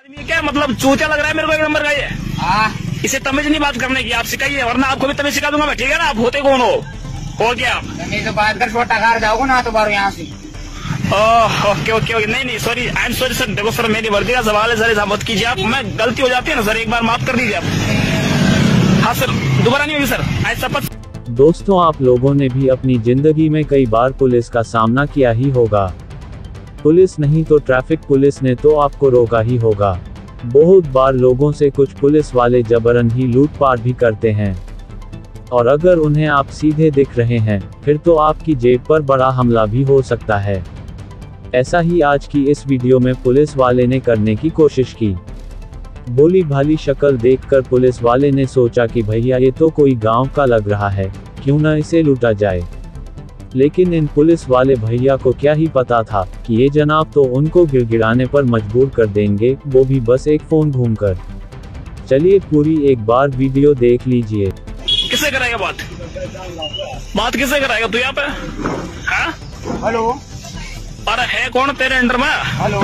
आदमी क्या मतलब चूचा लग रहा है मेरे को, एक नंबर का ये। इसे तमीज नहीं बात करने की, आप सिखाइए वरना आपको भी तमीज सिखा दूंगा मैं, ठीक है ना। आप होते कौन हो और क्या आप तमीज से बात कर छोटा घर जाओगे ना तो बारो यहाँ से। ओके ओके ओके, नहीं नहीं sorry, I am sorry sir. देखो सर मेरी वर्दी का सवाल है सर, ऐसा मत कीजिए आप, मैं गलती हो जाती है ना सर, एक बार माफ कर दीजिए आप। हाँ सर, दोबारा नहीं होगी सर, आज शपथ। दोस्तों आप लोगों ने भी अपनी जिंदगी में कई बार पुलिस का सामना किया ही होगा, पुलिस नहीं तो ट्रैफिक पुलिस ने तो आपको रोका ही होगा। बहुत बार लोगों से कुछ पुलिस वाले जबरन ही लूटपाट भी करते हैं, और अगर उन्हें आप सीधे दिख रहे हैं फिर तो आपकी जेब पर बड़ा हमला भी हो सकता है। ऐसा ही आज की इस वीडियो में पुलिस वाले ने करने की कोशिश की। भोली भाली शक्ल देखकर पुलिस वाले ने सोचा कि भैया ये तो कोई गांव का लग रहा है, क्यों ना इसे लूटा जाए। लेकिन इन पुलिस वाले भैया को क्या ही पता था कि ये जनाब तो उनको गिड़गिड़ाने पर मजबूर कर देंगे, वो भी बस एक फोन घूमकर। चलिए पूरी एक बार वीडियो देख लीजिए। किसे कराएगा बात किसे कराएगा तू यहाँ पे? हेलो, अरे है कौन तेरे अंडर में? हेलो,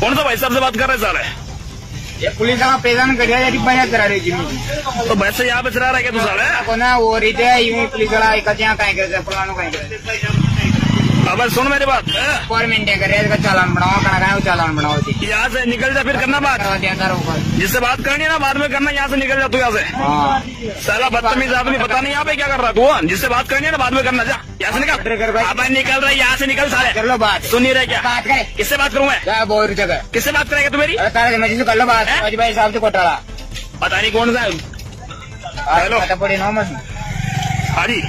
कौन सा भाई साहब से बात कर रहे हैं सारे? ये पुलिस यहाँ पैदान कर रही है तो वैसे यहाँ पे चला रहा है क्या तू सारे? को ना वो रीते यूं पुलिस वाला एक यहाँ कहीं कर पुरानों कहीं। अब सुन मेरी बात, गवर्नमेंट कर रहे हैं चालान बनाओ, कहा चालान बनाओ, यहाँ से निकल जा फिर करना बात, जिससे बात करनी है ना बाद में करना, यहाँ से निकल जा तू यहाँ से। सारा बदतमीज आदमी पता नहीं यहाँ पे क्या कर रहा तू, जिससे बात करनी है ना बाद में करना, जा यहाँ से निकल। अब निकल रहा है यहाँ से निकल सारे, कर लो बात। सुन नहीं रहे क्या? बात करे किससे बात करूँ मैं? बहुत जगह किससे बात करेगा तू मेरी? कर लो बात, भाई साहब से कोटाला पता नहीं कौन सा। हेलो हाँ जी,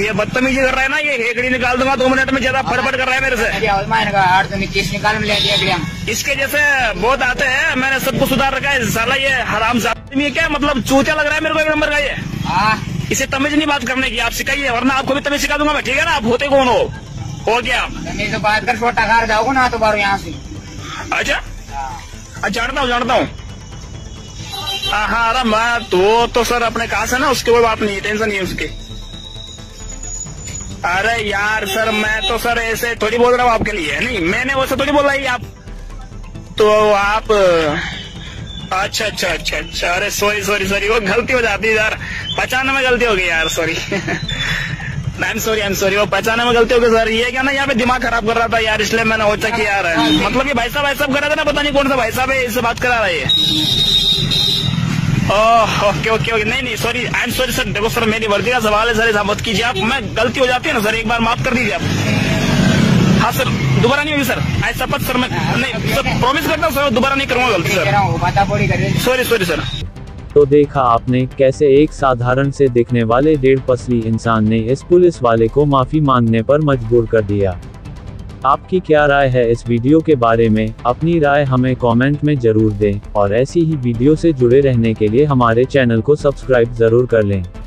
ये बदतमीजी कर रहा है ना, ये हेकड़ी निकाल दूंगा 2 मिनट में, ज्यादा फटफट कर रहा है मेरे से। 8 तो 21 निकाल ले दिया, इसके जैसे बहुत आते हैं, मैंने सबको सुधार रखा है। साला ये हरामजादा ये क्या मतलब चूचा लग रहा है मेरे को, एक नंबर का ये। इसे तमीज नहीं बात करने की, आप सिखाइए वरना आपको भी तमीज सिखा दूंगा मैं, ठीक है ना। आप होते कौन हो और क्या आप तमीज से बात कर छोटा घर जाओगे ना तो बारो यहाँ से। अच्छा जानता हूँ जानता हूँ, हाँ। अरे मैं तो सर अपने कहा से ना, उसकी कोई बात नहीं है, टेंशन नहीं है उसकी। अरे यार सर मैं तो सर ऐसे थोड़ी बोल रहा हूँ आपके लिए, नहीं मैंने वैसे थोड़ी बोला ही आप तो आप। अच्छा अच्छा अच्छा अच्छा, अरे सॉरी सॉरी सॉरी, वो गलती हो जाती है यार, पहचाने में गलती हो गई यार, सॉरी आई एम सॉरी, वो पहचाने में गलती हो गई सर। ये क्या ना यहाँ पे दिमाग खराब कर रहा था यार, इसलिए मैंने सोचा कि यार मतलब ये भाई साहब कर रहा था ना, पता नहीं कौन सा भाई साहब है, इससे बात करा रहा है। ओके ओके ओके, नहीं नहीं sorry, I am sorry sir. देखो सर मेरी वर्दी का सवाल है सर, ऐसा मत कीजिए आप, मैं गलती हो जाती है ना सर, एक बार माफ कर दीजिए आप। हाँ सर, दोबारा नहीं होगी सर, आई शपथ सर, मैं नहीं सर प्रॉमिस करता हूँ सर, दोबारा नहीं करूँगा गलती सर, सॉरी सर। तो देखा आपने कैसे एक साधारण से दिखने वाले 1.5 पसली इंसान ने इस पुलिस वाले को माफी मांगने पर मजबूर कर दिया। आपकी क्या राय है इस वीडियो के बारे में? अपनी राय हमें कमेंट में जरूर दें, और ऐसी ही वीडियो से जुड़े रहने के लिए हमारे चैनल को सब्सक्राइब जरूर कर लें।